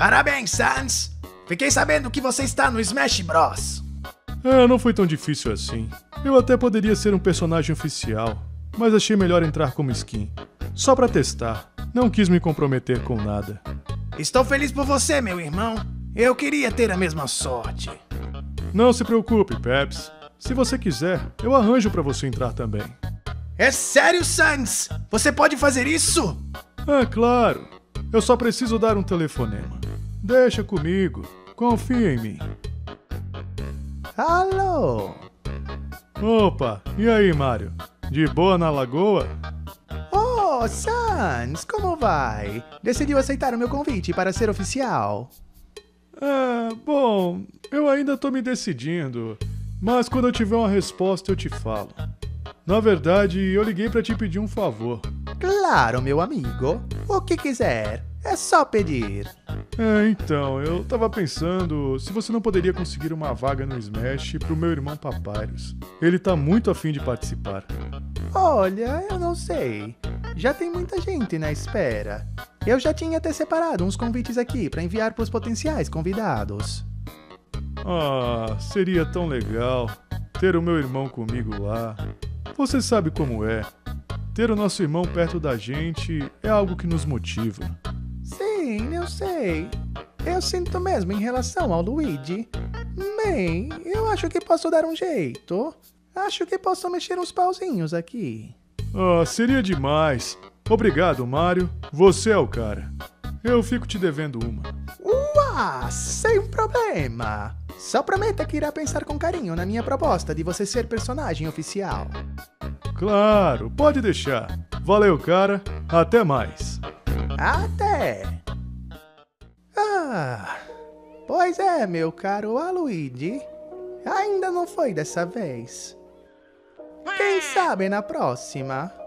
Parabéns, Sans! Fiquei sabendo que você está no Smash Bros. Ah, não foi tão difícil assim. Eu até poderia ser um personagem oficial, mas achei melhor entrar como skin. Só pra testar. Não quis me comprometer com nada. Estou feliz por você, meu irmão. Eu queria ter a mesma sorte. Não se preocupe, Peps. Se você quiser, eu arranjo pra você entrar também. É sério, Sans? Você pode fazer isso? Ah, claro. Eu só preciso dar um telefonema. Deixa comigo. Confia em mim. Alô? Opa, e aí, Mario? De boa na lagoa? Oh, Sans, como vai? Decidiu aceitar o meu convite para ser oficial? Ah, bom, eu ainda tô me decidindo, mas quando eu tiver uma resposta eu te falo. Na verdade, eu liguei pra te pedir um favor. Claro, meu amigo. O que quiser, é só pedir. É, então, eu tava pensando se você não poderia conseguir uma vaga no Smash pro meu irmão Papyrus. Ele tá muito afim de participar. Olha, eu não sei. Já tem muita gente na espera. Eu já tinha até separado uns convites aqui pra enviar pros potenciais convidados. Ah, seria tão legal ter o meu irmão comigo lá. Você sabe como é. Ter o nosso irmão perto da gente é algo que nos motiva. Sim, eu sei. Eu sinto mesmo em relação ao Luigi. Bem, eu acho que posso dar um jeito. Acho que posso mexer uns pauzinhos aqui. Ah, seria demais. Obrigado, Mario. Você é o cara. Eu fico te devendo uma. Uau, sem problema. Só prometa que irá pensar com carinho na minha proposta de você ser personagem oficial. Claro, pode deixar. Valeu, cara. Até mais. Até! Ah, pois é, meu caro Luigi. Ainda não foi dessa vez. Quem sabe na próxima?